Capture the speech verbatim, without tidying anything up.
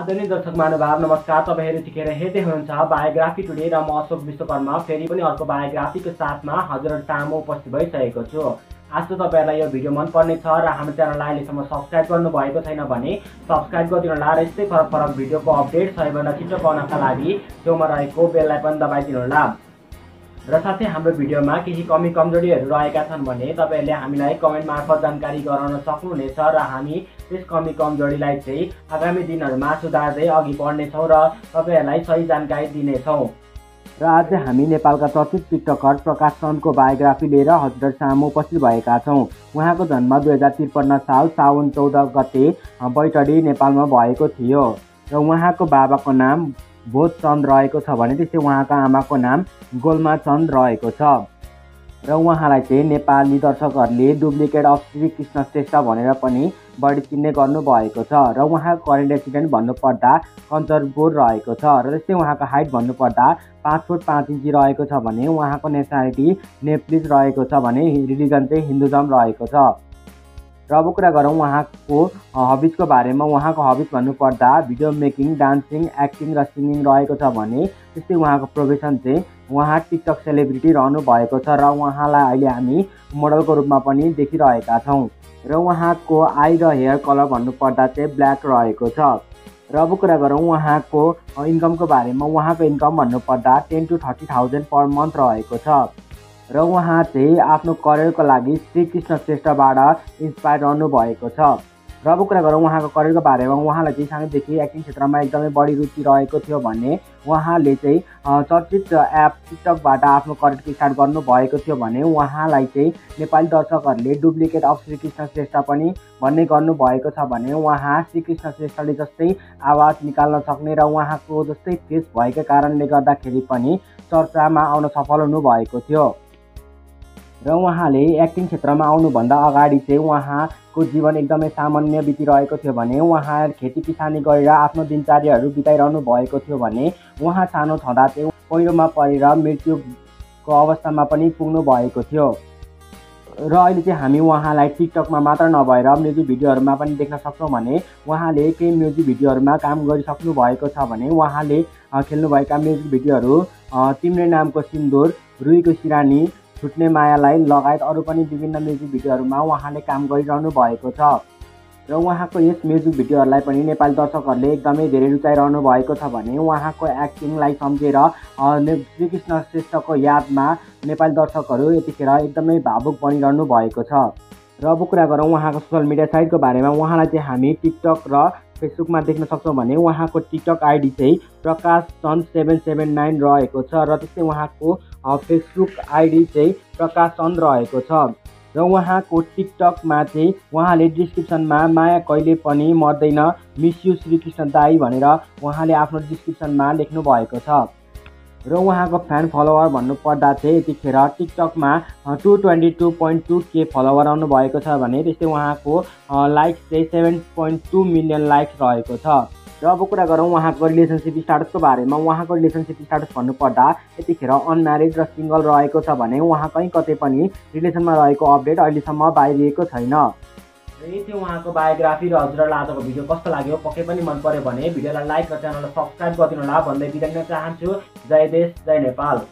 आदरणीय दर्शक महानुभाव नमस्कार। तपाईं यतिखेर हेर्दै हुनुहुन्छ बायोग्राफी टुडे र म अशोक विश्वकर्मा फेरि पनि अर्को बायोग्राफीको साथमा हजुरहरु सामु उपस्थित भइसकेको छु। आज तपाईहरुलाई यो भिडियो मन पर्ने छ र हाम्रो च्यानललाई अहिलेसम्म सब्स्क्राइब गर्नु भएको छैन भने सब्स्क्राइब गरिदिनुहोला र यस्तै फरक फरक भिडियोको अपडेट सबैभन्दा छिटो पाउनका लागि छेउमा रहेको बेल आइकन पनि दबाइदिनुहोला र साथै हाम्रो भिडियोमा केही कमी कमजोरीहरू रहेका छन् भने तपाईहरुले हामीलाई कमेन्ट मार्फत जानकारी गराउन सक्नुहुनेछ र हामी त्यस कमी कमजोरीलाई चाहिँ आगामी दिनहरुमा सुधार्दै अघि बढ्नेछौं र तपाईहरुलाई सही जानकारी दिनेछौं। र आज हामी नेपालका चर्चित टिकटकर प्रकाश चन्दको बायोग्राफी लिएर हजुर सामु उपस्थित भएका छौं। उहाँको जन्म दुई हजार त्रिपन्न साल साउन चौध गते बैतडी नेपालमा भएको थियो र उहाँको बाबाको नाम बोध चन्द रहेको छ भने त्यसै उहाँका आमाको नाम गोलमा चन्द रहेको छ र उहाँलाई चाहिँ नेपाली दर्शकहरूले डुप्लिकेट अफ श्रीकृष्ण श्रेष्ठ भनेर पनि बढी चिन्ने गर्नुभएको छ र उहाँको करेन्ट एक्सिडेन्ट भन्नुपर्दा कञ्चनपुर रहेको छ र त्यस्तै उहाँको हाइट भन्नुपर्दा पाँच फुट पाँच इन्ची रहेको छ भने उहाँको नेसनालिटी नेपालिज रहेको छ भने रिलिजन चाहिँ हिन्दुजम रहेको छ। र अब कुरा गरौँ उहाँको हबिजको बारेमा। उहाँको हबिज भन्नुपर्दा भिडियो मेकिङ, डान्सिङ, एक्टिङ र सिङ्गिङ रहेको छ भने त्यस्तै उहाँको प्रोफेसन चाहिँ उहाँ टिकटक सेलिब्रिटी रहनु भएको छ र उहाँलाई अहिले हामी मोडलको रूपमा पनि देखिरहेका छौँ र उहाँको आई र हेयर कलर भन्नुपर्दा चाहिँ ब्ल्याक रहेको छ। र अब कुरा गरौँ उहाँको इन्कमको बारेमा। उहाँको इन्कम भन्नुपर्दा ten to thirty thousand per month रहेको छ र उहाँ चाहिँ आफ्नो करियरको लागि श्रीकृष्ण श्रेष्ठबाट इन्स्पायर रहनु भएको छ। र अब कुरा गरौँ उहाँको करियरको बारेमा। उहाँलाई चाहिँ सानैदेखि एक्टिङ क्षेत्रमा एकदमै बढी रुचि रहेको थियो भने उहाँले चाहिँ चर्चित एप टिकटकबाट आफ्नो करियर स्टार्ट गर्नुभएको थियो भने उहाँलाई चाहिँ नेपाली दर्शकहरूले डुप्लिकेट अफ श्रीकृष्ण श्रेष्ठ पनि भन्ने गर्नुभएको छ भने उहाँ श्रीकृष्ण श्रेष्ठले जस्तै आवाज निकाल्न सक्ने र उहाँको जस्तै फेस भएको कारणले गर्दाखेरि पनि चर्चामा आउन सफल हुनुभएको थियो र उहाँले एक्टिङ क्षेत्रमा आउनुभन्दा अगाडि चाहिँ उहाँको जीवन एकदमै सामान्य बितिरहेको थियो भने उहाँ खेती किसानी गरेर आफ्नो दिनचर्याहरू बिताइरहनु भएको थियो भने उहाँ सानो छँदा चाहिँ पहिरोमा परेर मृत्युको अवस्थामा पनि पुग्नु भएको थियो र अहिले चाहिँ हामी उहाँलाई टिकटकमा मात्र नभएर म्युजिक भिडियोहरूमा पनि देख्न सक्छौँ भने उहाँले केही म्युजिक भिडियोहरूमा काम गरिसक्नु भएको छ भने उहाँले खेल्नुभएका म्युजिक भिडियोहरू तिम्रो नामको सिन्दुर, रुईको सिरानी, छुट्ने मायालाई लगायत अरू पनि विभिन्न म्युजिक भिडियोहरूमा उहाँले काम गरिरहनु भएको छ र उहाँको यस म्युजिक भिडियोहरूलाई पनि नेपाली दर्शकहरूले एकदमै धेरै रुचाइरहनु भएको छ भने उहाँको एक्टिङलाई सम्झेर श्रीकृष्ण श्रेष्ठको यादमा नेपाली दर्शकहरू यतिखेर एकदमै भावुक बनिरहनु भएको छ। र अब कुरा गरौँ उहाँको सोसल मिडिया साइटको बारेमा। उहाँलाई चाहिँ हामी टिकटक र फेसबुकमा देख्न सक्छौँ भने उहाँको टिकटक आइडी चाहिँ Prakash Chand seven seven nine रहेको छ र त्यस्तै उहाँको फेसबुक आइडी चाहिँ प्रकाश चन्द रहेको छ र उहाँको टिकटकमा चाहिँ उहाँले डिस्क्रिप्सनमा माया कहिले पनि मर्दैन, मिस यु श्रीकृष्ण दाई भनेर उहाँले आफ्नो डिस्क्रिप्सनमा लेख्नु भएको छ र उहाँको फ्यान फलोवर भन्नुपर्दा चाहिँ यतिखेर टिकटकमा two twenty two point two K follower आउनुभएको छ भने त्यस्तै उहाँको लाइक्स चाहिँ seven point two million likes रहेको छ। र अब कुरा गरौँ उहाँको रिलेसनसिप स्टाटसको बारेमा। उहाँको रिलेसनसिप स्टाटस भन्नुपर्दा यतिखेर अनम्यारिड र सिङ्गल रहेको छ भने उहाँ कहीँ कतै पनि रिलेसनमा रहेको अपडेट अहिलेसम्म बाहिरिएको छैन। यही थियो उहाँको बायोग्राफी र हजुरहरूलाई आजको भिडियो कस्तो लाग्यो? पक्कै पनि मन पर्यो भने भिडियोलाई लाइक र च्यानललाई सब्स्क्राइब गरिदिनु होला भन्दै बिदा लिन चाहन्छु। जय देश, जय नेपाल।